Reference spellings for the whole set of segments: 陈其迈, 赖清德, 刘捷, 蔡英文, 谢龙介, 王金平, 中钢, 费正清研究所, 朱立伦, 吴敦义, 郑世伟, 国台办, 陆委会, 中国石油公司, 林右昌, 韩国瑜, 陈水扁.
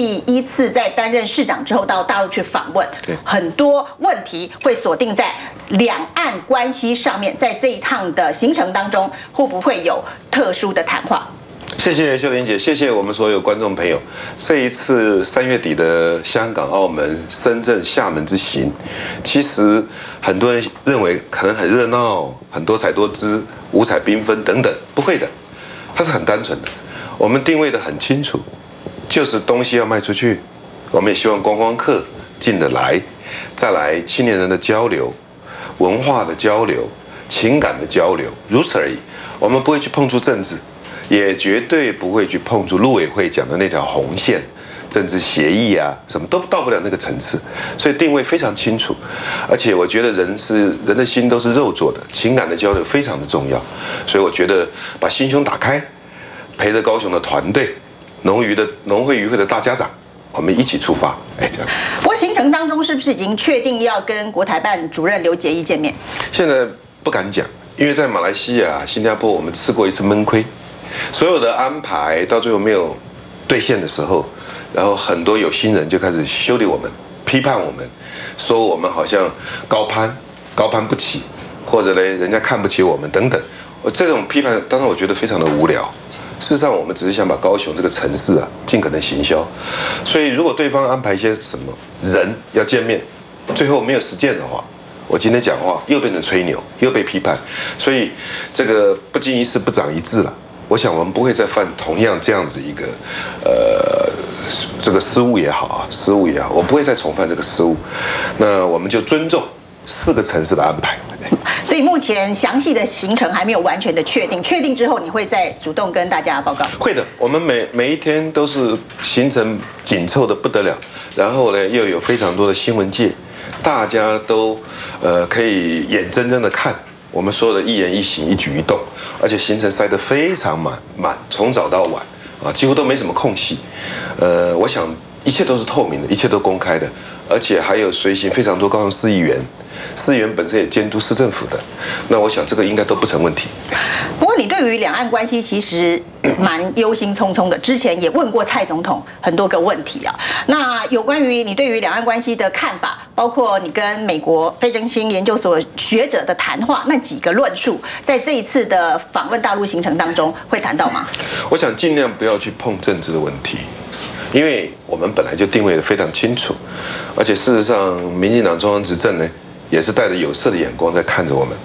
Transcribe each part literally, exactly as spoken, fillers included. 第一次在担任市长之后到大陆去访问，很多问题会锁定在两岸关系上面。在这一趟的行程当中，会不会有特殊的谈话？ 谢谢秀玲姐，谢谢我们所有观众朋友。这一次三月底的香港、澳门、深圳、厦门之行，其实很多人认为可能很热闹、很多彩多姿、五彩缤纷等等，不会的，它是很单纯的。我们定位得很清楚，就是东西要卖出去，我们也希望观光客进得来，再来青年人的交流、文化的交流、情感的交流，如此而已。我们不会去碰触政治。 也绝对不会去碰触陆委会讲的那条红线，政治协议啊，什么都到不了那个层次，所以定位非常清楚。而且我觉得人是人的心都是肉做的，情感的交流非常的重要，所以我觉得把心胸打开，陪着高雄的团队、农渔的农会渔会的大家长。 我们一起出发，哎，这样。不过行程当中是不是已经确定要跟国台办主任刘捷一见面？现在不敢讲，因为在马来西亚、新加坡，我们吃过一次闷亏，所有的安排到最后没有兑现的时候，然后很多有心人就开始修理我们、批判我们，说我们好像高攀、高攀不起，或者呢，人家看不起我们等等。我这种批判，当然我觉得非常的无聊。 事实上，我们只是想把高雄这个城市啊，尽可能行销。所以，如果对方安排一些什么人要见面，最后没有实践的话，我今天讲话又变成吹牛，又被批判。所以，这个不经一事不长一智了。我想，我们不会再犯同样这样子一个，呃，这个失误也好啊，失误也好，我不会再重犯这个失误。那我们就尊重四个城市的安排。 所以目前详细的行程还没有完全的确定，确定之后你会再主动跟大家报告。会的，我们每每一天都是行程紧凑的不得了，然后呢又有非常多的新闻界，大家都呃可以眼睁睁的看我们所有的一言一行、一举一动，而且行程塞得非常满满，从早到晚啊，几乎都没什么空隙。呃，我想一切都是透明的，一切都公开的，而且还有随行非常多高雄市议员。 市议员本身也监督市政府的，那我想这个应该都不成问题。不过你对于两岸关系其实蛮忧心忡忡的，之前也问过蔡总统很多个问题啊。那有关于你对于两岸关系的看法，包括你跟美国费正清研究所学者的谈话那几个论述，在这一次的访问大陆行程当中会谈到吗？我想尽量不要去碰政治的问题。 因为我们本来就定位得非常清楚，而且事实上，民进党中央执政呢，也是带着有色的眼光在看着我们。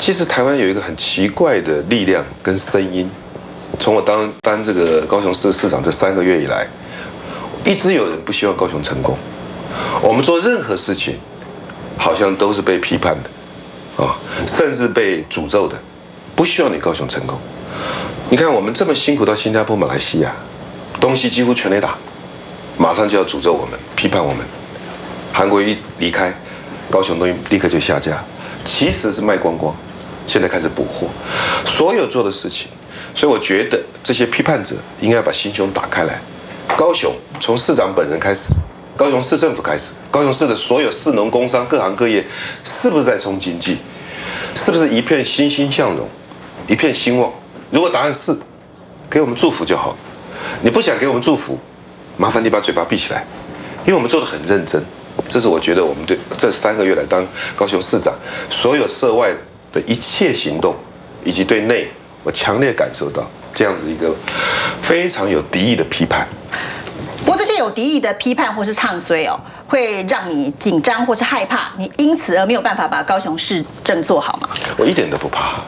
其实台湾有一个很奇怪的力量跟声音，从我当当这个高雄市市长这三个月以来，一直有人不希望高雄成功。我们做任何事情，好像都是被批判的，啊，甚至被诅咒的，不希望你高雄成功。你看我们这么辛苦到新加坡、马来西亚。 东西几乎全垒打，马上就要诅咒我们、批判我们。韩国一离开，高雄东西立刻就下架，其实是卖光光，现在开始补货，所有做的事情。所以我觉得这些批判者应该把心胸打开来。高雄从市长本人开始，高雄市政府开始，高雄市的所有市农工商各行各业，是不是在冲经济？是不是一片欣欣向荣，一片兴旺？如果答案是，给我们祝福就好。 你不想给我们祝福，麻烦你把嘴巴闭起来，因为我们做得很认真。这是我觉得我们对这三个月来当高雄市长所有涉外的一切行动，以及对内，我强烈感受到这样子一个非常有敌意的批判。不过这些有敌意的批判或是唱衰哦，会让你紧张或是害怕，你因此而没有办法把高雄市政做好吗？我一点都不怕，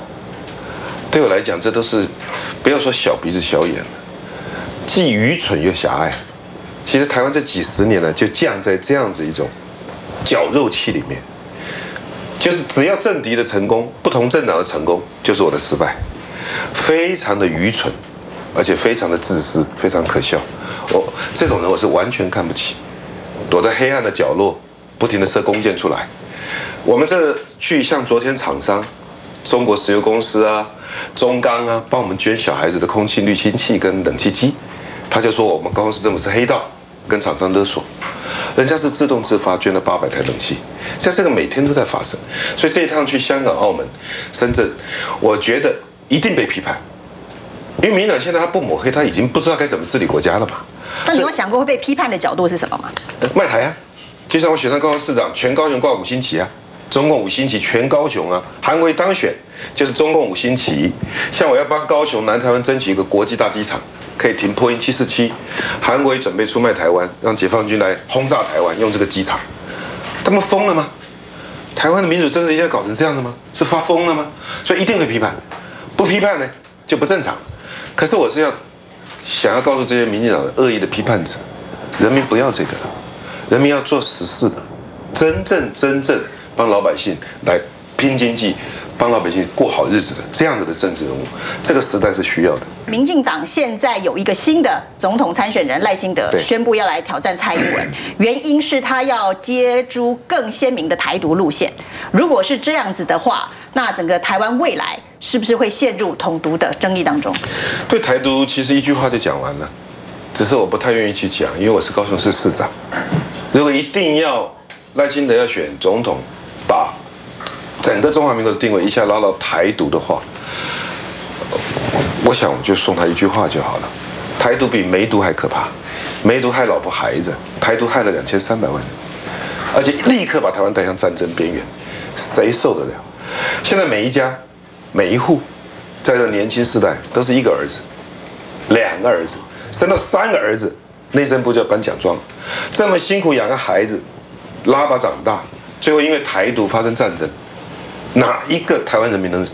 对我来讲，这都是不要说小鼻子小眼了。 既愚蠢又狭隘，其实台湾这几十年呢，就降在这样子一种绞肉器里面，就是只要政敌的成功，不同政党的成功，就是我的失败，非常的愚蠢，而且非常的自私，非常可笑。我这种人我是完全看不起，躲在黑暗的角落，不停的射弓箭出来。我们这去像昨天厂商，中国石油公司啊。 中钢啊，帮我们捐小孩子的空气滤清器跟冷气机，他就说我们高雄市政府是黑道，跟厂商勒索，人家是自动自发捐了八百台冷气，像这个每天都在发生，所以这一趟去香港、澳门、深圳，我觉得一定被批判，因为民进党现在他不抹黑，他已经不知道该怎么治理国家了嘛，但你有想过会被批判的角度是什么吗？卖台啊！就像我选上高雄市长，全高雄挂五星旗啊，中共五星旗全高雄啊，韩国瑜当选就是中共五星旗。像我要帮高雄南台湾争取一个国际大机场，可以停波音七四七，韩国瑜准备出卖台湾，让解放军来轰炸台湾，用这个机场，他们疯了吗？ 台湾的民主政治现在搞成这样的吗？是发疯了吗？所以一定会批判，不批判呢就不正常。可是我是要想要告诉这些民进党的恶意的批判者，人民不要这个了，人民要做实事的，真正真正帮老百姓来拼经济，帮老百姓过好日子的这样子的政治人物，这个时代是需要的。民进党现在有一个新的总统参选人赖清德宣布要来挑战蔡英文，原因是他要接诸更鲜明的台独路线。如果是这样子的话，那整个台湾未来是不是会陷入统独的争议当中？对台独其实一句话就讲完了，只是我不太愿意去讲，因为我是高雄市市长。如果一定要赖清德要选总统，把整个中华民国的定位一下拉到台独的话， 我想我就送他一句话就好了：台独比梅毒还可怕，梅毒害老婆孩子，台独害了两千三百万人，而且立刻把台湾带向战争边缘，谁受得了？现在每一家、每一户，在这年轻世代都是一个儿子、两个儿子，生到三个儿子，内政部就要颁奖状，这么辛苦养个孩子，拉拔长大，最后因为台独发生战争，哪一个台湾人民能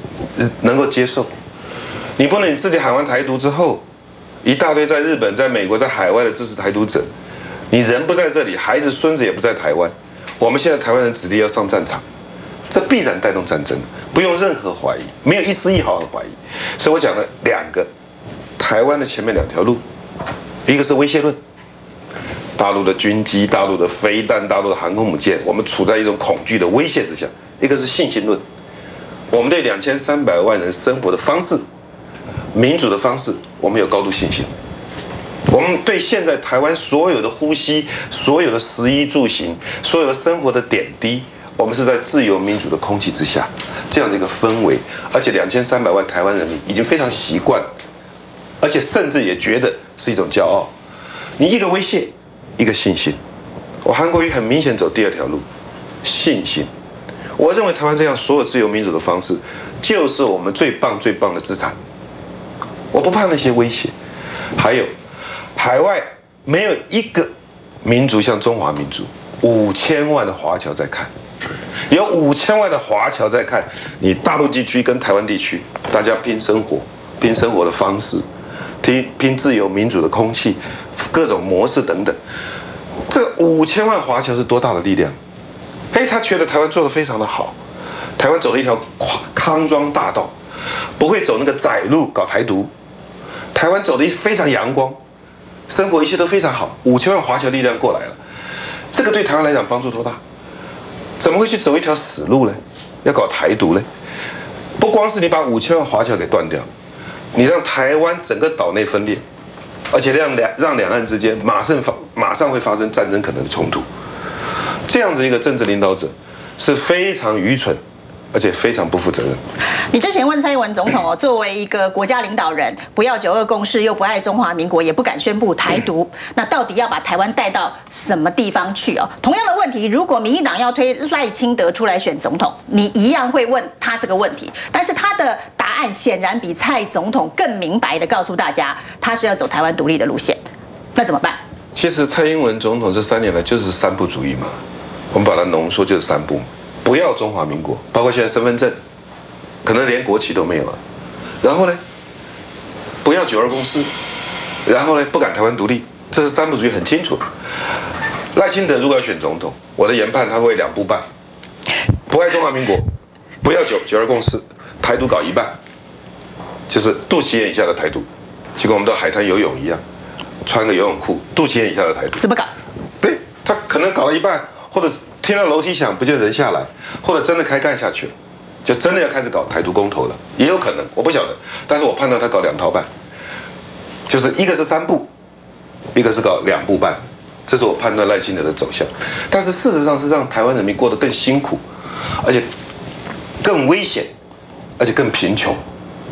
能够接受？ 你不能你自己喊完台独之后，一大堆在日本、在美国、在海外的支持台独者，你人不在这里，孩子、孙子也不在台湾，我们现在台湾人子弟要上战场，这必然带动战争，不用任何怀疑，没有一丝一毫的怀疑。所以我讲了两个台湾的前面两条路，一个是威胁论，大陆的军机、大陆的飞弹、大陆的航空母舰，我们处在一种恐惧的威胁之下；一个是信心论，我们对两千三百万人生活的方式。 民主的方式，我们有高度信心。我们对现在台湾所有的呼吸、所有的食衣住行、所有的生活的点滴，我们是在自由民主的空气之下这样的一个氛围，而且两千三百万台湾人民已经非常习惯，而且甚至也觉得是一种骄傲。你一个威胁，一个信心。我韩国瑜很明显走第二条路，信心。我认为台湾这样所有自由民主的方式，就是我们最棒最棒的资产。 我不怕那些威胁，还有海外没有一个民族像中华民族，五千万的华侨在看，有五千万的华侨在看你大陆地区跟台湾地区，大家拼生活、拼生活的方式，拼拼自由民主的空气，各种模式等等。这五千万华侨是多大的力量？哎，他觉得台湾做得非常的好，台湾走了一条康庄大道，不会走那个窄路搞台独。 台湾走的非常阳光，生活一切都非常好，五千万华侨力量过来了，这个对台湾来讲帮助多大？怎么会去走一条死路呢？要搞台独呢？不光是你把五千万华侨给断掉，你让台湾整个岛内分裂，而且让两让两岸之间马上发马上会发生战争可能的冲突，这样子一个政治领导者是非常愚蠢。 而且非常不负责任。你之前问蔡英文总统哦，作为一个国家领导人，不要九二共识，又不爱中华民国，也不敢宣布台独，那到底要把台湾带到什么地方去哦？同样的问题，如果民进党要推赖清德出来选总统，你一样会问他这个问题。但是他的答案显然比蔡总统更明白的告诉大家，他是要走台湾独立的路线。那怎么办？其实蔡英文总统这三年来就是三不主义嘛，我们把它浓缩就是三不。 不要中华民国，包括现在身份证，可能连国旗都没有了。然后呢，不要九二共识，然后呢，不敢台湾独立，这是三不主义很清楚。赖清德如果要选总统，我的研判他会两步半：不爱中华民国，不要九九二共识，台独搞一半，就是肚脐眼以下的台独，就跟我们到海滩游泳一样，穿个游泳裤，肚脐眼以下的台独怎么搞？对，他可能搞了一半，或者。 听到楼梯响，不见人下来，或者真的开干下去了，就真的要开始搞台独公投了，也有可能，我不晓得。但是我判断他搞两套半，就是一个是三步，一个是搞两步半，这是我判断赖清德的走向。但是事实上是让台湾人民过得更辛苦，而且更危险，而且更贫穷。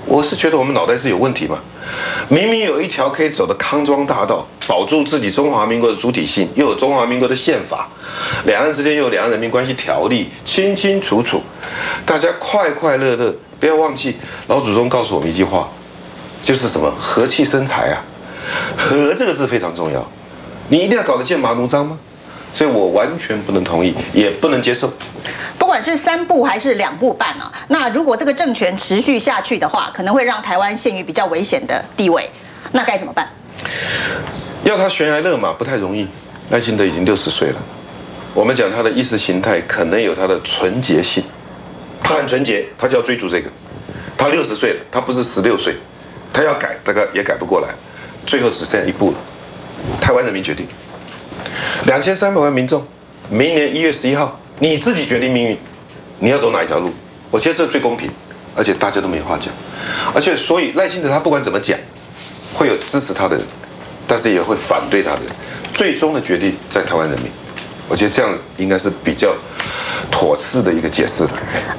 我是觉得我们脑袋是有问题嘛，明明有一条可以走的康庄大道，保住自己中华民国的主体性，又有中华民国的宪法，两岸之间又有《两岸人民关系条例》，清清楚楚，大家快快乐乐。不要忘记，老祖宗告诉我们一句话，就是什么“和气生财”啊，“和”这个字非常重要，你一定要搞得剑拔弩张吗？所以我完全不能同意，也不能接受。不管是三步还是两步半啊，那如果这个政权持续下去的话，可能会让台湾陷于比较危险的地位，那该怎么办？要他悬崖勒马不太容易，赖清德已经六十岁了，我们讲他的意识形态可能有他的纯洁性，他很纯洁，他就要追逐这个。他六十岁了，他不是十六岁，他要改大概也改不过来，最后只剩一步了，台湾人民决定。 两千三百万民众，明年一月十一号，你自己决定命运，你要走哪一条路？我觉得这最公平，而且大家都没话讲。而且，所以赖清德他不管怎么讲，会有支持他的人，但是也会反对他的人。最终的决定在台湾人民。我觉得这样应该是比较妥适的一个解释。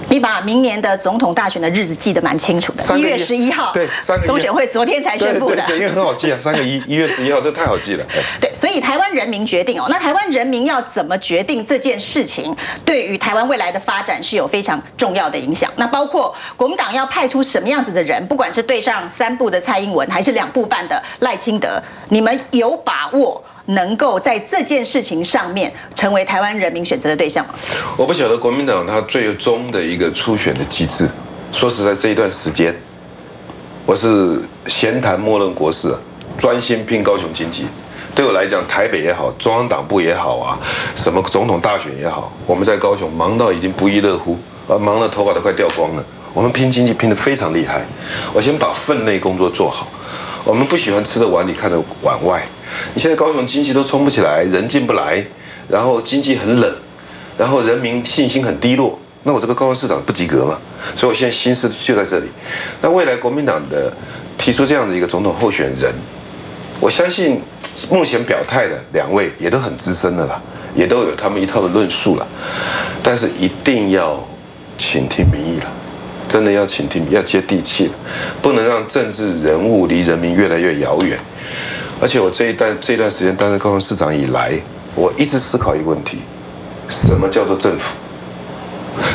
你把明年的总统大选的日子记得蛮清楚的，一月十一号，对，中选会昨天才宣布的，对，因为很好记啊，三个一，一月十一号，这太好记了。对，所以台湾人民决定哦，那台湾人民要怎么决定这件事情，对于台湾未来的发展是有非常重要的影响。那包括国民党要派出什么样子的人，不管是对上三步的蔡英文，还是两步半的赖清德，你们有把握？ 能够在这件事情上面成为台湾人民选择的对象吗？我不晓得国民党他最终的一个初选的机制。说实在，这一段时间，我是闲谈莫论国事，专心拼高雄经济。对我来讲，台北也好，中央党部也好啊，什么总统大选也好，我们在高雄忙到已经不亦乐乎，啊，忙到头发都快掉光了。我们拼经济拼得非常厉害。我先把分内工作做好。我们不喜欢吃的碗里看着碗外。 你现在高雄经济都冲不起来，人进不来，然后经济很冷，然后人民信心很低落，那我这个高雄市长不及格嘛？所以我现在心思就在这里。那未来国民党的提出这样的一个总统候选人，我相信目前表态的两位也都很资深的啦，也都有他们一套的论述了，但是一定要倾听民意了，真的要倾听，要接地气了，不能让政治人物离人民越来越遥远。 而且我这一段这一段时间担任高雄市长以来，我一直思考一个问题：什么叫做政府？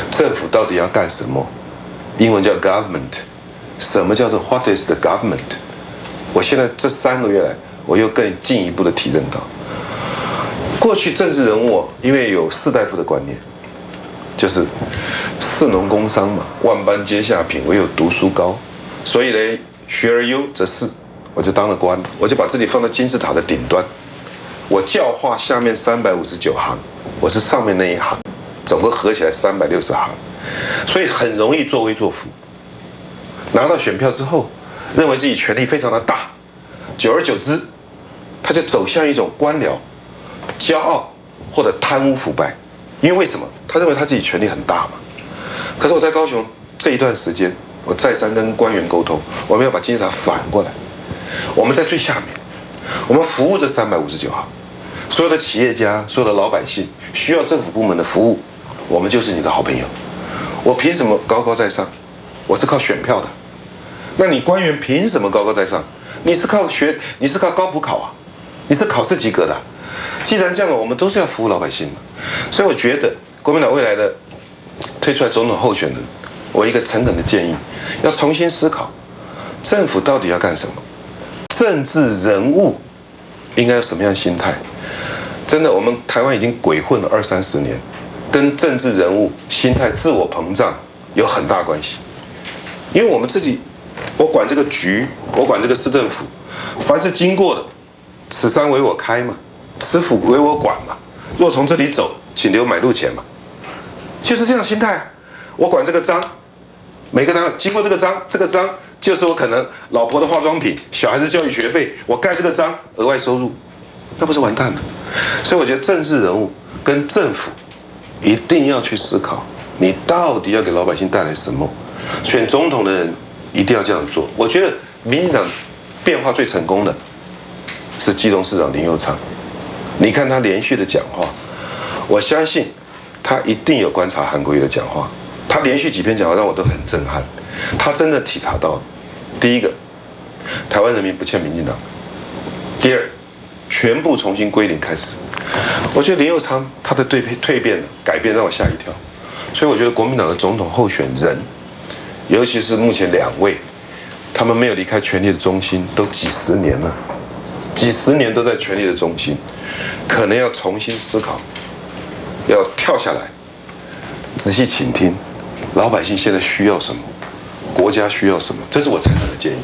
政府到底要干什么？英文叫 government。什么叫做 what is the government？ 我现在这三个月来，我又更进一步的体认到，过去政治人物因为有士大夫的观念，就是士农工商嘛，万般皆下品，唯有读书高，所以呢，学而优则仕。 我就当了官，我就把自己放到金字塔的顶端，我教化下面三百五十九行，我是上面那一行，总共合起来三百六十行，所以很容易作威作福。拿到选票之后，认为自己权力非常的大，久而久之，他就走向一种官僚、骄傲或者贪污腐败，因为为什么？他认为他自己权力很大嘛。可是我在高雄这一段时间，我再三跟官员沟通，我们要把金字塔反过来。 我们在最下面，我们服务这三百五十九行，所有的企业家、所有的老百姓需要政府部门的服务，我们就是你的好朋友。我凭什么高高在上？我是靠选票的。那你官员凭什么高高在上？你是靠学，你是靠高补考啊，你是考试及格的啊。既然这样了，我们都是要服务老百姓的。所以我觉得国民党未来的推出来总统候选人，我一个诚恳的建议，要重新思考政府到底要干什么。 政治人物应该有什么样的心态？真的，我们台湾已经鬼混了二三十年，跟政治人物心态自我膨胀有很大关系。因为我们自己，我管这个局，我管这个市政府，凡是经过的，此山为我开嘛，此府为我管嘛。若从这里走，请留买路钱嘛。就是这样心态。我管这个章，每个章经过这个章，这个章。 就是我可能老婆的化妆品、小孩子教育学费，我盖这个章额外收入，那不是完蛋了？所以我觉得政治人物跟政府一定要去思考，你到底要给老百姓带来什么？选总统的人一定要这样做。我觉得民进党变化最成功的是基隆市长林右昌，你看他连续的讲话，我相信他一定有观察韩国瑜的讲话，他连续几篇讲话让我都很震撼，他真的体察到了。 第一个，台湾人民不欠民进党。第二，全部重新归零开始。我觉得林右昌他的对蜕变、改变让我吓一跳，所以我觉得国民党的总统候选人，尤其是目前两位，他们没有离开权力的中心，都几十年了，几十年都在权力的中心，可能要重新思考，要跳下来，仔细倾听老百姓现在需要什么。 国家需要什么？这是我诚恳的建议。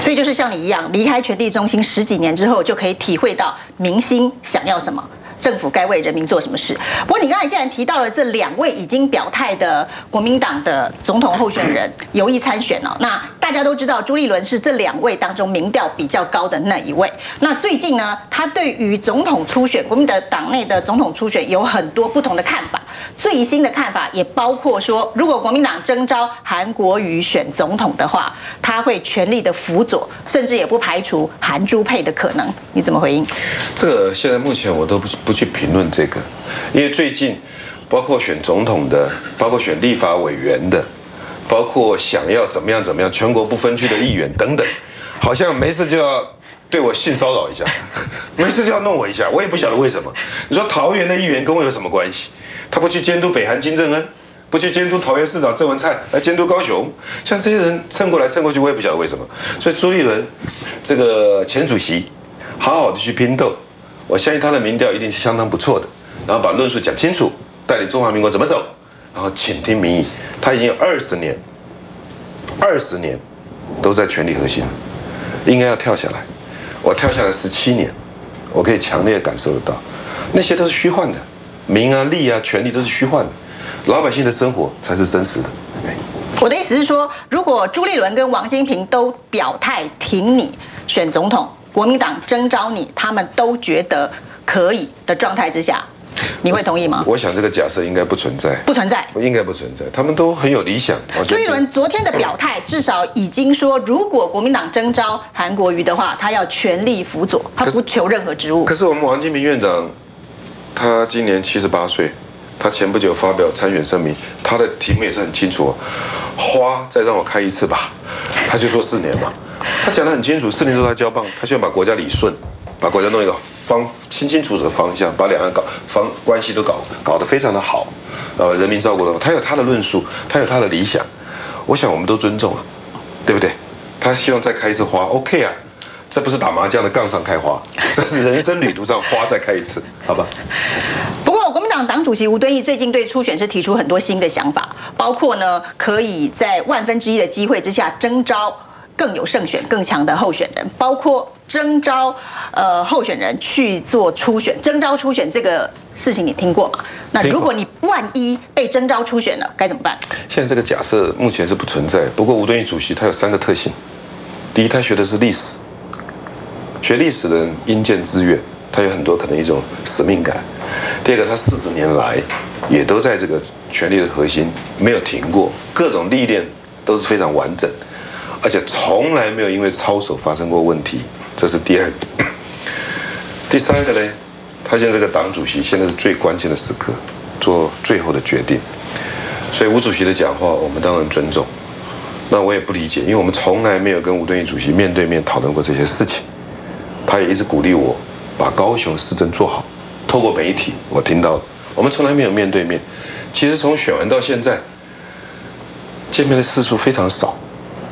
所以就是像你一样，离开权力中心十几年之后，就可以体会到民心想要什么，政府该为人民做什么事。不过你刚才既然提到了这两位已经表态的国民党的总统候选人有意参选哦，那大家都知道朱立伦是这两位当中民调比较高的那一位。那最近呢，他对于总统初选，国民党内的总统初选有很多不同的看法。 最新的看法也包括说，如果国民党征召韩国瑜选总统的话，他会全力的辅佐，甚至也不排除韩朱配的可能。你怎么回应？这个现在目前我都不不去评论这个，因为最近包括选总统的，包括选立法委员的，包括想要怎么样怎么样，全国不分区的议员等等，好像没事就要。 对我性骚扰一下，没事就要弄我一下，我也不晓得为什么。你说桃园的议员跟我有什么关系？他不去监督北韩金正恩，不去监督桃园市长郑文灿，来监督高雄，像这些人蹭过来蹭过去，我也不晓得为什么。所以朱立伦这个前主席，好好的去拼斗，我相信他的民调一定是相当不错的。然后把论述讲清楚，带领中华民国怎么走，然后倾听民意。他已经有二十年，二十年都在权力核心，应该要跳下来。 我跳下来十七年，我可以强烈感受得到，那些都是虚幻的，名啊、利啊、权力都是虚幻的，老百姓的生活才是真实的。我的意思是说，如果朱立伦跟王金平都表态挺你选总统，国民党征召你，他们都觉得可以的状态之下，你会同意吗？ 我, 我想这个假设应该不存在，不存在，应该不存在，他们都很有理想。朱立伦昨天的表态。 至少已经说，如果国民党征召韩国瑜的话，他要全力辅佐，他不求任何职务。可是我们王金平院长，他今年七十八岁，他前不久发表参选声明，他的题目也是很清楚、哦，花再让我开一次吧，他就说四年嘛，他讲得很清楚，四年都在交棒，他希望把国家理顺，把国家弄一个方清清楚楚的方向，把两岸搞方关系都搞搞得非常的好，呃，人民照顾的，他有他的论述，他有他的理想。 我想我们都尊重啊，对不对？他希望再开一次花 ，OK 啊，这不是打麻将的杠上开花，这是人生旅途上花再开一次，好吧？不过国民党党主席吴敦义最近对初选是提出很多新的想法，包括呢可以在万分之一的机会之下征召更有胜选、更强的候选人，包括征召呃候选人去做初选，征召初选这个。 事情你听过吗？那如果你万一被征召初选了，该怎么办？现在这个假设目前是不存在。不过吴敦义主席他有三个特性：第一，他学的是历史，学历史的人因见之越，他有很多可能一种使命感；第二个，他四十年来也都在这个权力的核心没有停过，各种历练都是非常完整，而且从来没有因为操守发生过问题。这是第二个。第三个呢？ 他现在这个党主席现在是最关键的时刻，做最后的决定，所以吴主席的讲话我们当然尊重。那我也不理解，因为我们从来没有跟吴敦义主席面对面讨论过这些事情。他也一直鼓励我把高雄市政做好，透过媒体我听到了，我们从来没有面对面。其实从选完到现在，见面的次数非常少，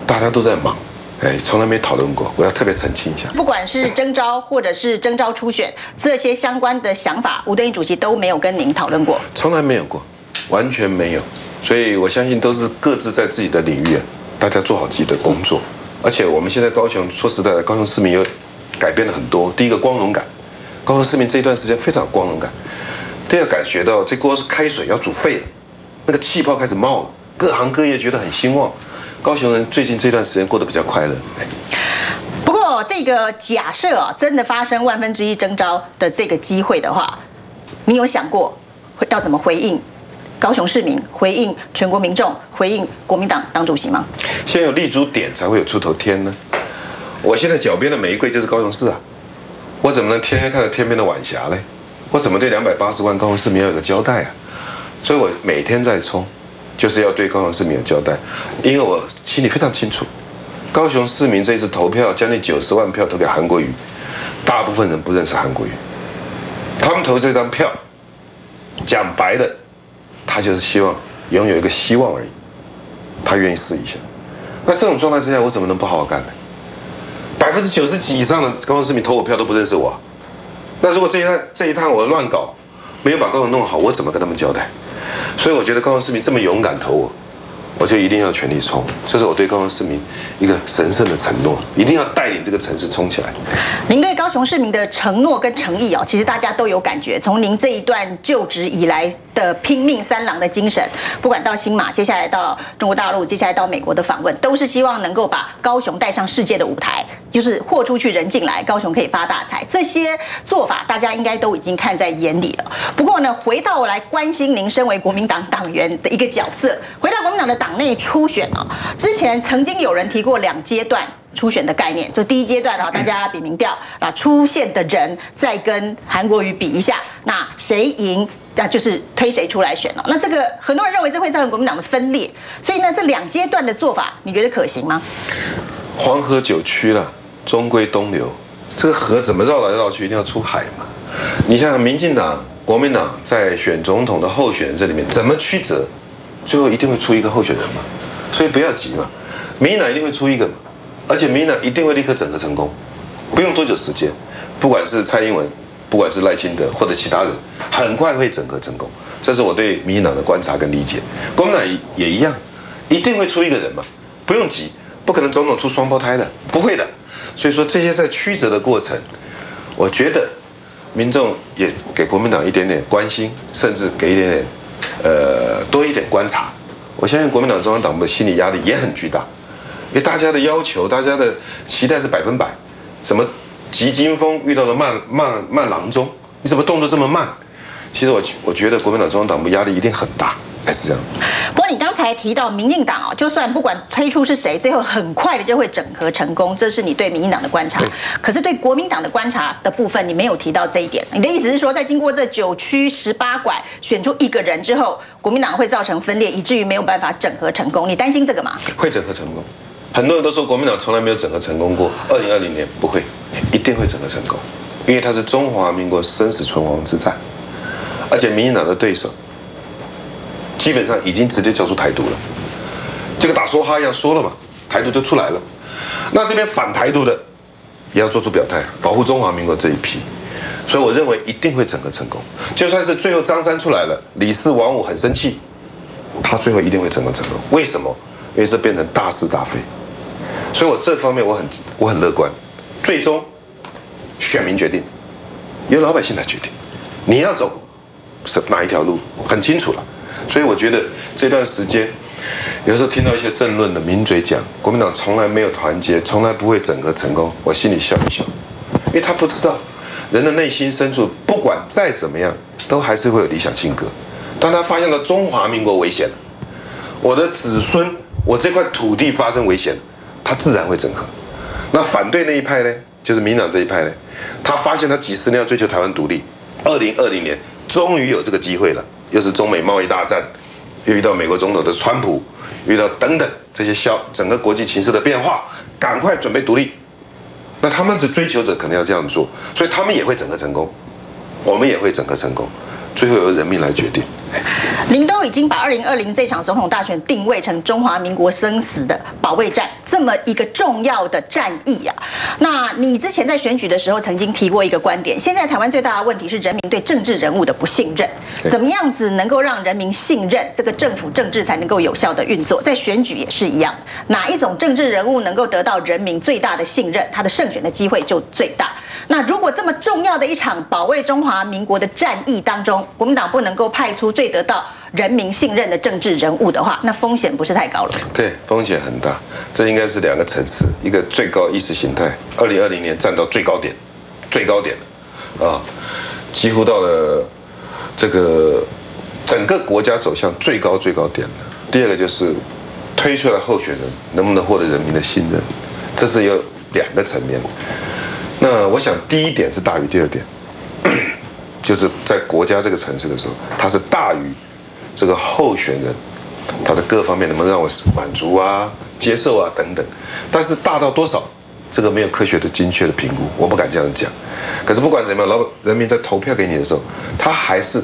大家都在忙。 哎，从来没讨论过，我要特别澄清一下。不管是征召或者是征召初选，这些相关的想法，吴敦义主席都没有跟您讨论过，从来没有过，完全没有。所以我相信都是各自在自己的领域，大家做好自己的工作。而且我们现在高雄，说实在的，高雄市民又改变了很多。第一个光荣感，高雄市民这一段时间非常有光荣感。第二，感觉到这锅开水要煮沸了，那个气泡开始冒了，各行各业觉得很兴旺。 高雄人最近这段时间过得比较快乐。不过，这个假设啊，真的发生万分之一征召的这个机会的话，你有想过要怎么回应高雄市民、回应全国民众、回应国民党党主席吗？先有立足点，才会有出头天呢。我现在脚边的玫瑰就是高雄市啊，我怎么能天天看着天边的晚霞嘞？我怎么对两百八十万高雄市民要有个交代啊？所以我每天在冲。 就是要对高雄市民有交代，因为我心里非常清楚，高雄市民这次投票将近九十万票投给韩国瑜，大部分人不认识韩国瑜，他们投这张票，讲白的，他就是希望拥有一个希望而已，他愿意试一下。那这种状态之下，我怎么能不好好干呢？百分之九十几以上的高雄市民投我票都不认识我、啊，那如果这一趟这一趟我乱搞，没有把高雄弄好，我怎么跟他们交代？所以我觉得高雄市民这么勇敢投我。 我就一定要全力冲，这是我对高雄市民一个神圣的承诺，一定要带领这个城市冲起来。您对高雄市民的承诺跟诚意哦，其实大家都有感觉。从您这一段就职以来的拼命三郎的精神，不管到新马，接下来到中国大陆，接下来到美国的访问，都是希望能够把高雄带上世界的舞台，就是豁出去人进来，高雄可以发大财。这些做法大家应该都已经看在眼里了。不过呢，回到我来关心您身为国民党党员的一个角色，回到国民党的。 党内初选哦，之前曾经有人提过两阶段初选的概念，就第一阶段哈，大家比民调啊，出现的人再跟韩国瑜比一下，那谁赢，那就是推谁出来选哦。那这个很多人认为这会造成国民党的分裂，所以呢，这两阶段的做法，你觉得可行吗？黄河九曲了，终归东流，这个河怎么绕来绕去，一定要出海嘛。你想想，民进党、国民党在选总统的候选人这里面怎么曲折？ 最后一定会出一个候选人嘛，所以不要急嘛，民进党一定会出一个嘛，而且民进党一定会立刻整合成功，不用多久时间，不管是蔡英文，不管是赖清德或者其他人，很快会整合成功。这是我对民进党的观察跟理解。国民党也一样，一定会出一个人嘛，不用急，不可能总统出双胞胎的，不会的。所以说这些在曲折的过程，我觉得民众也给国民党一点点关心，甚至给一点点。 呃，多一点观察，我相信国民党中央党部的心理压力也很巨大，因为大家的要求、大家的期待是百分百。什么急惊风遇到了慢慢慢郎中，你怎么动作这么慢？其实我我觉得国民党中央党部压力一定很大，还是这样。不过你刚才提到民进党哦，就算不管推出是谁，最后很快的就会整合成功，这是你对民进党的观察。可是对国民党的观察的部分，你没有提到这一点。你的意思是说，在经过这九区十八拐选出一个人之后，国民党会造成分裂，以至于没有办法整合成功？你担心这个吗？会整合成功。很多人都说国民党从来没有整合成功过，二零二零年不会，一定会整合成功，因为它是中华民国生死存亡之战。 而且民进党的对手基本上已经直接叫出台独了，这个打梭哈一样说了嘛，台独就出来了。那这边反台独的也要做出表态，保护中华民国这一批。所以我认为一定会整个成功，就算是最后张三出来了，李四、王五很生气，他最后一定会整个成功。为什么？因为这变成大是大非。所以我这方面我很我很乐观，最终选民决定，由老百姓来决定，你要走。 是哪一条路很清楚了，所以我觉得这段时间，有时候听到一些政论的名嘴讲，国民党从来没有团结，从来不会整合成功，我心里笑一笑，因为他不知道人的内心深处，不管再怎么样，都还是会有理想性格。当他发现了中华民国危险了，我的子孙，我这块土地发生危险，他自然会整合。那反对那一派呢，就是民党这一派呢，他发现他几十年要追求台湾独立，二零二零年。 终于有这个机会了，又是中美贸易大战，又遇到美国总统的川普，遇到等等这些消整个国际情势的变化，赶快准备独立。那他们的追求者可能要这样做，所以他们也会整合成功，我们也会整合成功，最后由人民来决定。您都已经把二零二零这场总统大选定位成中华民国生死的保卫战这么一个重要的战役啊，那你之前在选举的时候曾经提过一个观点，现在台湾最大的问题是人民对政治人物的不信任，怎么样子能够让人民信任这个政府政治才能够有效的运作？在选举也是一样，哪一种政治人物能够得到人民最大的信任，他的胜选的机会就最大。那如果这么重要的一场保卫中华民国的战役当中，国民党不能够派出最 得到人民信任的政治人物的话，那风险不是太高了。对，风险很大。这应该是两个层次，一个最高意识形态，二零二零年站到最高点，最高点了，啊，几乎到了这个整个国家走向最高最高点了。第二个就是推出来候选人能不能获得人民的信任，这是有两个层面。那我想第一点是大于第二点。就是在国家这个城市的时候，它是大于这个候选人它的各方面能不能让我满足啊、接受啊等等。但是大到多少，这个没有科学的精确的评估，我不敢这样讲。可是不管怎么样，老百人民在投票给你的时候，他还是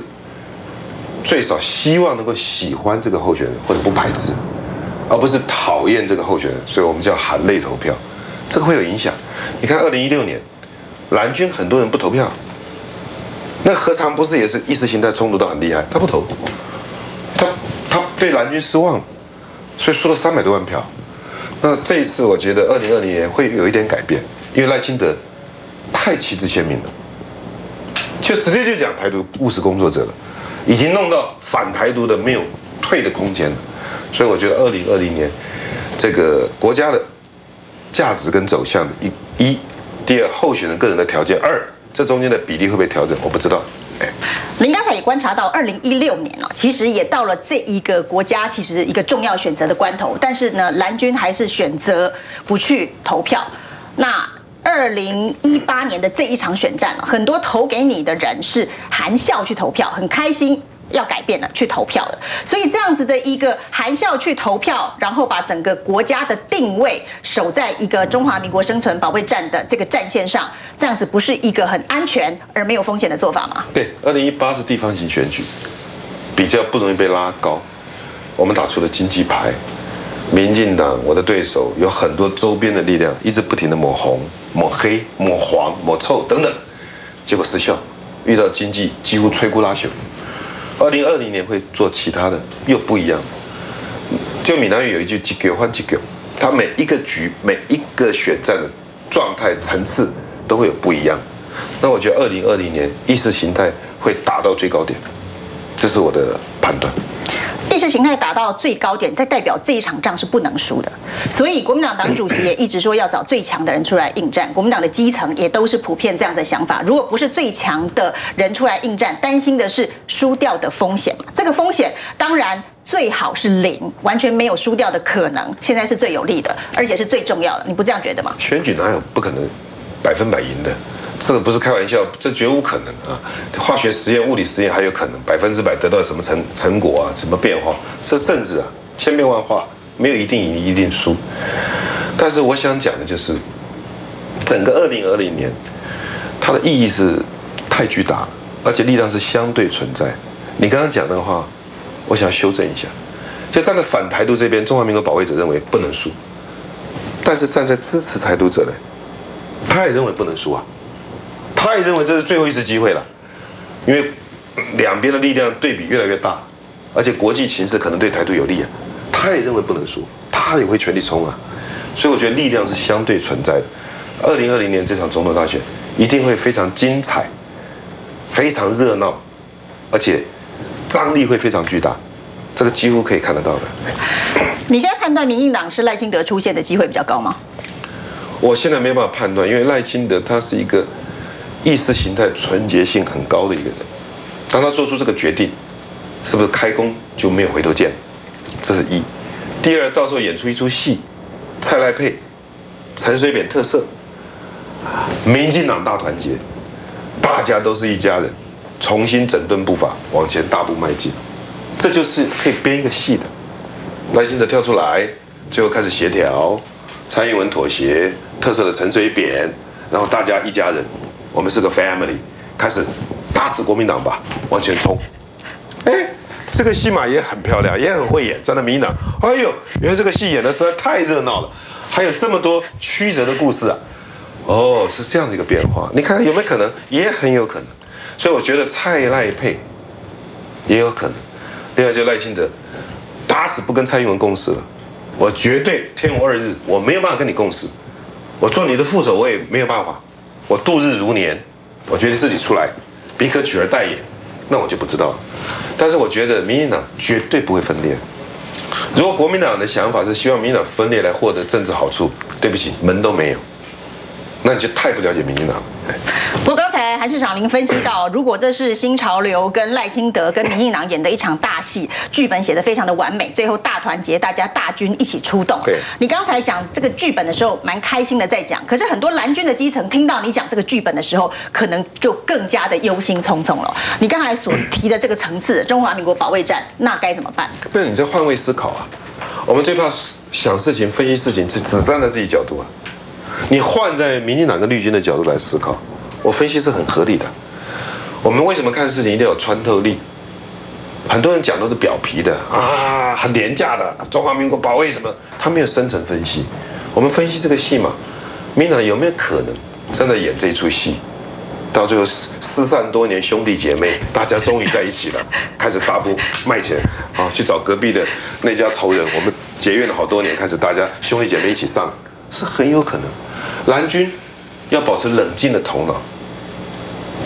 最少希望能够喜欢这个候选人，或者不排斥，而不是讨厌这个候选人。所以我们叫含泪投票，这个会有影响。你看，二零一六年，蓝军很多人不投票。 那何尝不是也是意识形态冲突到很厉害？他不投，他他对蓝军失望了，所以输了三百多万票。那这一次，我觉得二零二零年会有一点改变，因为赖清德太旗帜鲜明了，就直接就讲台独务实工作者了，已经弄到反台独的没有退的空间了。所以我觉得二零二零年这个国家的价值跟走向的一一，第二候选人个人的条件二。 这中间的比例会不会调整？我不知道。哎，您刚才也观察到，二零一六年哦，其实也到了这一个国家其实一个重要选择的关头，但是呢，蓝军还是选择不去投票。那二零一八年的这一场选战，很多投给你的人是含笑去投票，很开心。 要改变了，去投票了。所以这样子的一个含笑去投票，然后把整个国家的定位守在一个中华民国生存保卫战的这个战线上，这样子不是一个很安全而没有风险的做法吗？对，二零一八是地方型选举，比较不容易被拉高。我们打出了经济牌，民进党我的对手有很多周边的力量，一直不停的抹红、抹黑、抹黄、抹臭等等，结果失效，遇到经济几乎摧枯拉朽。 二零二零年会做其他的，又不一样。就闽南语有一句“几狗换几狗”，它每一个局、每一个选战的状态层次都会有不一样。那我觉得二零二零年意识形态会达到最高点，这是我的判断。意识形态达到最高点，它代表这一场仗是不能输的。所以国民党党主席也一直说要找最强的人出来应战，国民党的基层也都是普遍这样的想法。如果不是最强的人出来应战，担心的是输掉的风险。这个风险当然最好是零，完全没有输掉的可能。现在是最有利的，而且是最重要的。你不这样觉得吗？选举哪有不可能百分百赢的？这个不是开玩笑，这绝无可能啊！化学实验、物理实验还有可能百分之百得到什么成成果啊？什么变化？这政治啊，千变万化。 没有一定赢，一定输。但是我想讲的就是，整个二零二零年，它的意义是太巨大，而且力量是相对存在。你刚刚讲的话，我想修正一下。就站在反台独这边，中华民国保卫者认为不能输；但是站在支持台独者呢，他也认为不能输啊，他也认为这是最后一次机会了，因为两边的力量对比越来越大，而且国际情势可能对台独有利啊。 他也认为不能输，他也会全力冲啊，所以我觉得力量是相对存在的。二零二零年这场总统大选一定会非常精彩，非常热闹，而且张力会非常巨大，这个几乎可以看得到的。你现在判断民进党是赖清德出现的机会比较高吗？我现在没办法判断，因为赖清德他是一个意识形态纯洁性很高的一个人，当他做出这个决定，是不是开弓就没有回头箭？ 这是一，第二，到时候演出一出戏，蔡赖配，陈水扁特色，民进党大团结，大家都是一家人，重新整顿步伐，往前大步迈进，这就是可以编一个戏的。赖清德跳出来，最后开始协调，蔡英文妥协，特色的陈水扁，然后大家一家人，我们是个 family， 开始打死国民党吧，往前冲，哎。 这个戏码也很漂亮，也很会演，站在民进党。哎呦，原来这个戏演的实在太热闹了，还有这么多曲折的故事啊！哦，是这样的一个变化，你看有没有可能？也很有可能。所以我觉得蔡赖配也有可能。另外就赖清德打死不跟蔡英文共识了，我绝对天无二日，我没有办法跟你共识，我做你的副手我也没有办法，我度日如年，我决定自己出来，彼可取而代也。 那我就不知道了，但是我觉得民进党绝对不会分裂。如果国民党的想法是希望民进党分裂来获得政治好处，对不起，门都没有。那你就太不了解民进党了。不过刚才韩市长您分析到，如果这是新潮流跟赖清德跟民进党演的一场大戏，剧本写得非常的完美，最后大团结，大家大军一起出动。对，你刚才讲这个剧本的时候，蛮开心的在讲，可是很多蓝军的基层听到你讲这个剧本的时候，可能就更加的忧心忡忡了。你刚才所提的这个层次，中华民国保卫战，那该怎么办？不是你在换位思考啊，我们最怕想事情、分析事情是只站在自己角度啊。 你换在民进党跟绿军的角度来思考，我分析是很合理的。我们为什么看事情一定要有穿透力？很多人讲都是表皮的啊，很廉价的。中华民国保卫什么？他没有深层分析。我们分析这个戏嘛，民进党有没有可能正在演这一出戏？到最后失散多年兄弟姐妹，大家终于在一起了，开始大步迈前啊，去找隔壁的那家仇人。我们结怨了好多年，开始大家兄弟姐妹一起上，是很有可能。 蓝军要保持冷静的头脑，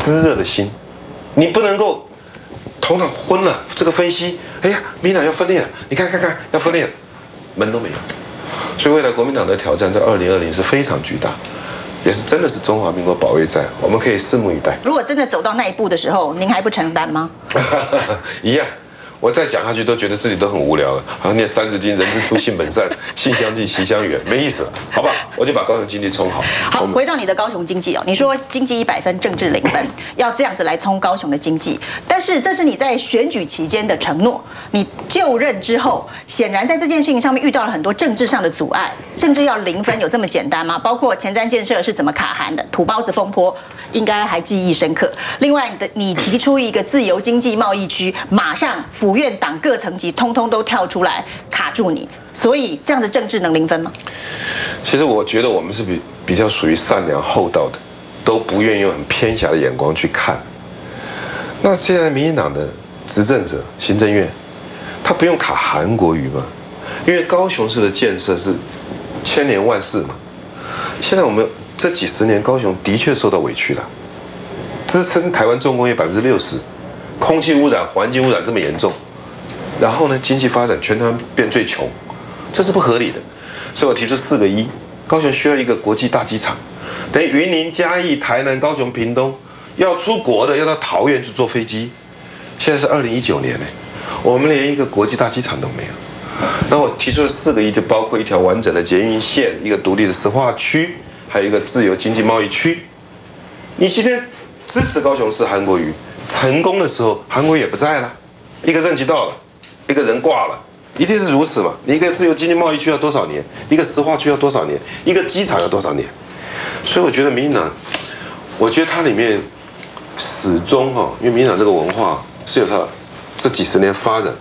炙热的心，你不能够头脑昏了。这个分析，哎呀，民进党要分裂了，你看看看，要分裂了，门都没有。所以未来国民党的挑战在二零二零是非常巨大，也是真的是中华民国保卫战，我们可以拭目以待。如果真的走到那一步的时候，您还不承担吗？一样。 我再讲下去都觉得自己都很无聊了，好像念三字经，人之初性本善，性相近，习相远，没意思了，好不好？我就把高雄经济冲好。好，回到你的高雄经济哦，你说经济一百分，政治零分，要这样子来冲高雄的经济，但是这是你在选举期间的承诺。你就任之后，显然在这件事情上面遇到了很多政治上的阻碍，政治要零分有这么简单吗？包括前瞻建设是怎么卡函的，土包子风波应该还记忆深刻。另外，你的你提出一个自由经济贸易区，马上符。 院党各层级通通都跳出来卡住你，所以这样的政治能零分吗？其实我觉得我们是比比较属于善良厚道的，都不愿意用很偏狭的眼光去看。那现在民进党的执政者行政院，他不用卡韩国瑜吗？因为高雄市的建设是千年万世嘛。现在我们这几十年高雄的确受到委屈了，支撑台湾重工业百分之六十，空气污染、环境污染这么严重。 然后呢，经济发展全台湾变最穷，这是不合理的，所以我提出四个一，高雄需要一个国际大机场，等于云林、嘉义、台南、高雄、屏东要出国的要到桃园去坐飞机，现在是二零一九年呢，我们连一个国际大机场都没有。那我提出的四个一就包括一条完整的捷运线、一个独立的石化区，还有一个自由经济贸易区。你今天支持高雄市韩国瑜成功的时候，韩国瑜也不在了，一个任期到了。 一个人挂了，一定是如此嘛？你一个自由经济贸易区要多少年？一个石化区要多少年？一个机场要多少年？所以我觉得民进党，我觉得它里面始终哈，因为民进党这个文化是有它这几十年发展，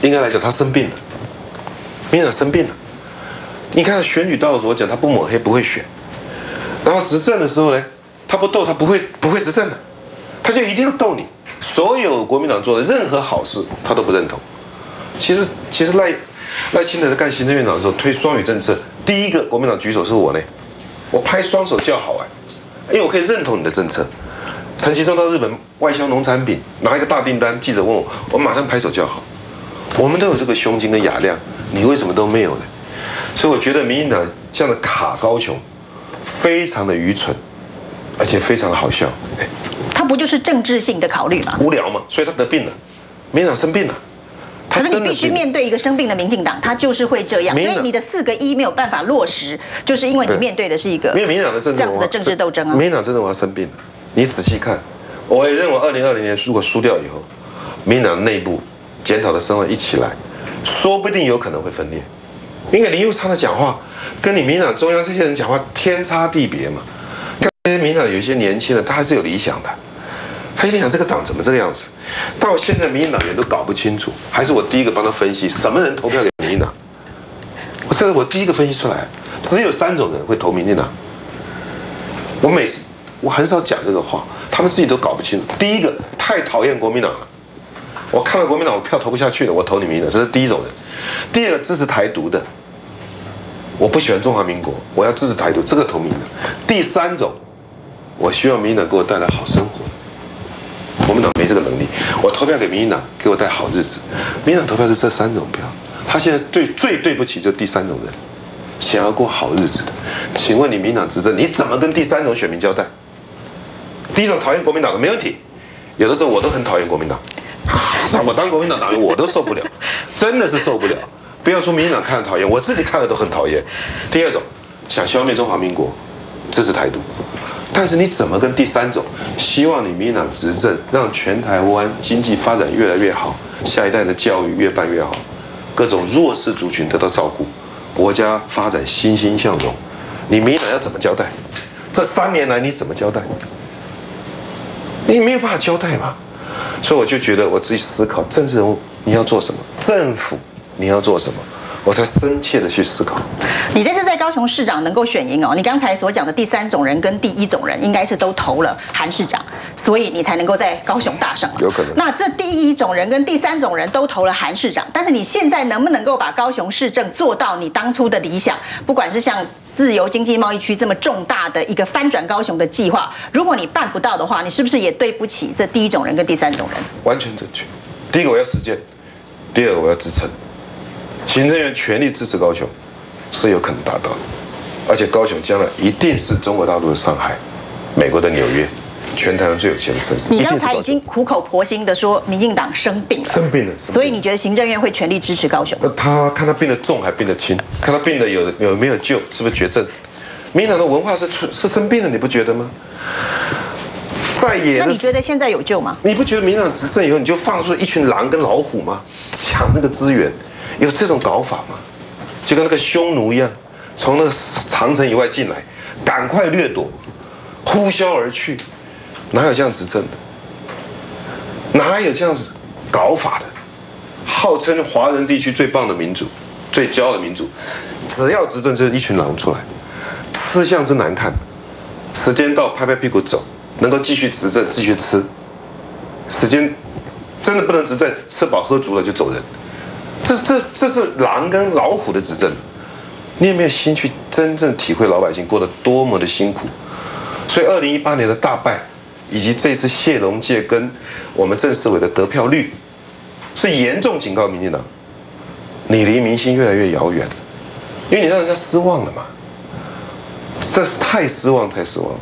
应该来讲它生病了，民进党生病了。你看选举到的时候，我讲他不抹黑不会选，然后执政的时候呢，他不斗他不会不会执政的，他就一定要斗你。 所有国民党做的任何好事，他都不认同。其实，其实赖赖清德在干行政院长的时候推双语政策，第一个国民党举手是我呢，我拍双手叫好哎、欸，因为我可以认同你的政策。陈其中到日本外销农产品，拿一个大订单，记者问我，我马上拍手叫好。我们都有这个胸襟跟雅量，你为什么都没有呢？所以我觉得民进党这样的卡高雄，非常的愚蠢，而且非常的好笑、欸 他不就是政治性的考虑吗？无聊嘛，所以他得病了，民进党生病了。可是你必须面对一个生病的民进党，他就是会这样，所以你的四个一没有办法落实，就是因为你面对的是一个没有民进党的政治这样子的政治斗争啊。民进党真的我要生病了，你仔细看，我也认为二零二零年如果输掉以后，民进党内部检讨的声浪一起来，说不定有可能会分裂，因为林右昌的讲话跟你民进党中央这些人讲话天差地别嘛。这些民进党有一些年轻人，他还是有理想的。 他一定想这个党怎么这个样子，到现在民进党人都搞不清楚，还是我第一个帮他分析什么人投票给民进党。我这是我第一个分析出来，只有三种人会投民进党。我每次我很少讲这个话，他们自己都搞不清楚。第一个太讨厌国民党了，我看到国民党我票投不下去了，我投你民进党，这是第一种人。第二个支持台独的，我不喜欢中华民国，我要支持台独，这个投民进党。第三种，我希望民进党给我带来好生活。 国民党没这个能力，我投票给民进党，给我带好日子。民进党投票是这三种票，他现在最最对不起就第三种人，想要过好日子的。请问你民进党执政，你怎么跟第三种选民交代？第一种讨厌国民党的没问题，有的时候我都很讨厌国民党，我当国民党党员我都受不了，真的是受不了。不要说民进党看了讨厌，我自己看了都很讨厌。第二种，想消灭中华民国，这是台独。但是你怎么跟第三种，希望你民进党执政，让全台湾经济发展越来越好，下一代的教育越办越好，各种弱势族群得到照顾，国家发展欣欣向荣，你民进党要怎么交代？这三年来你怎么交代？你没有办法交代嘛。所以我就觉得我自己思考，政治人物你要做什么，政府你要做什么，我才深切的去思考。你这次在高雄市长能够选赢哦，你刚才所讲的第三种人跟第一种人，应该是都投了韩市长，所以你才能够在高雄大胜。有可能。那这第一种人跟第三种人都投了韩市长，但是你现在能不能够把高雄市政做到你当初的理想？不管是像自由经济贸易区这么重大的一个翻转高雄的计划，如果你办不到的话，你是不是也对不起这第一种人跟第三种人？完全正确。第一个我要实践，第二个我要支撑。行政院全力支持高雄，是有可能达到的，而且高雄将来一定是中国大陆的上海、美国的纽约，全台湾最有钱的城市。你刚才已经苦口婆心的说，民进党生病了，生病了，所以你觉得行政院会全力支持高雄？他看他病得重还病得轻，看他病得有有没有救，是不是绝症？民进党的文化是是生病了，你不觉得吗？在野，那你觉得现在有救吗？你不觉得民进党执政以后，你就放出一群狼跟老虎吗？抢那个资源？有这种搞法吗？就跟那个匈奴一样，从那个长城以外进来，赶快掠夺，呼啸而去，哪有这样执政的？哪有这样子搞法的？号称华人地区最棒的民主、最骄傲的民主，只要执政就是一群狼出来，吃相真难看。时间到，拍拍屁股走，能够继续执政继续吃，时间真的不能执政，吃饱喝足了就走人。这这这是狼跟老虎的执政，你有没有心去真正体会老百姓过得多么的辛苦？所以二零一八年的大败，以及这次谢龙介跟我们郑世伟的得票率，是严重警告民进党，你离民心越来越遥远，因为你让人家失望了嘛，这是太失望，太失望了。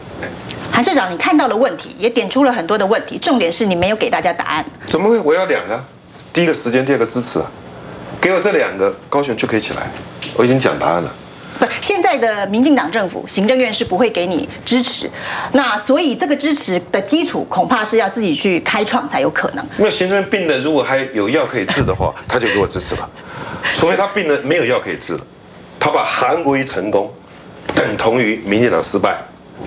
韩市长，你看到了问题，也点出了很多的问题，重点是你没有给大家答案。怎么会？我要两个，第一个时间，第二个支持啊。给我这两个，高雄就可以起来。我已经讲答案了。不，现在的民进党政府行政院是不会给你支持，那所以这个支持的基础恐怕是要自己去开创才有可能。没有行政院病的，如果还有药可以治的话，他就给我支持吧。除非他病了没有药可以治了，他把韩国瑜成功等同于民进党失败，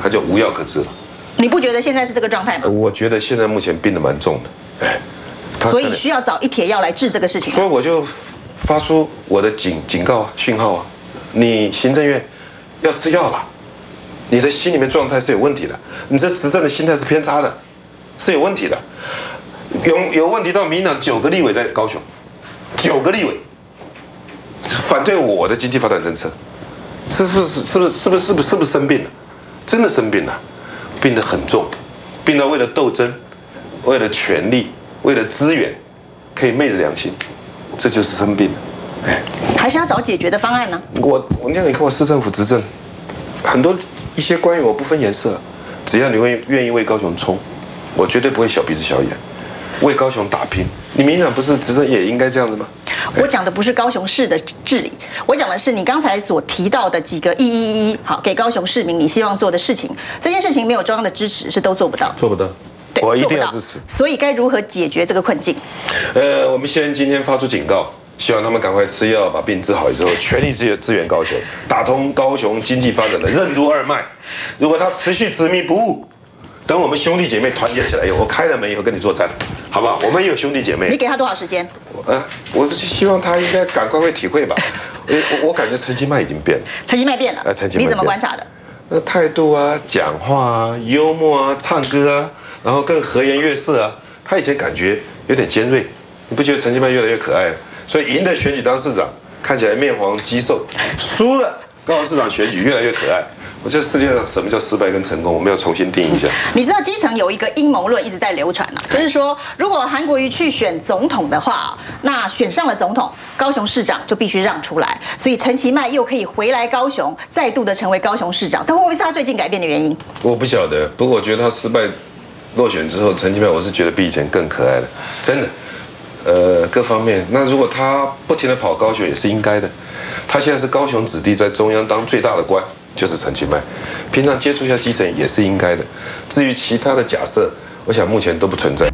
他就无药可治了。你不觉得现在是这个状态吗？我觉得现在目前病得蛮重的，哎，所以需要找一帖药来治这个事情。所以我就。发出我的警警告啊，讯号啊！你行政院要吃药了，你的心里面状态是有问题的，你这执政的心态是偏差的，是有问题的。有有问题到民进党九个立委在高雄，九个立委反对我的经济发展政策，是不是？是不是？是不是？是不是？是不是生病了？真的生病了，病得很重，病到为了斗争、为了权力、为了资源，可以昧着良心。这就是生病，哎，还是要找解决的方案呢。我我那你看我市政府执政，很多一些官员我不分颜色，只要你愿愿意为高雄冲，我绝对不会小鼻子小眼，为高雄打拼。你民进党不是执政也应该这样子吗？我讲的不是高雄市的治理，我讲的是你刚才所提到的几个一一一好给高雄市民你希望做的事情，这件事情没有中央的支持是都做不到，做不到。我一定要支持，所以该如何解决这个困境？呃，我们先今天发出警告，希望他们赶快吃药，把病治好之后，全力支支援高雄，打通高雄经济发展的任督二脉。如果他持续执迷不悟，等我们兄弟姐妹团结起来以后，我开了门以后跟你作战，好不好？我们也有兄弟姐妹。你给他多少时间？呃，我希望他应该赶快会体会吧。我我感觉陈其迈已经变了，陈其迈变了，陈其迈你怎么观察的？那态度啊，讲话啊，幽默啊，唱歌啊。然后更和颜悦色啊，他以前感觉有点尖锐，你不觉得陈其迈越来越可爱了？所以赢得选举当市长，看起来面黄肌瘦；输了高雄市长选举越来越可爱。我觉得世界上什么叫失败跟成功，我们要重新定义一下。你知道基层有一个阴谋论一直在流传啊，就是说如果韩国瑜去选总统的话，那选上了总统，高雄市长就必须让出来，所以陈其迈又可以回来高雄，再度的成为高雄市长。这会不会是他最近改变的原因？我不晓得，不过我觉得他失败落选之后，陈其迈我是觉得比以前更可爱了，真的。呃，各方面。那如果他不停地跑高雄也是应该的，他现在是高雄子弟，在中央当最大的官就是陈其迈，平常接触一下基层也是应该的。至于其他的假设，我想目前都不存在。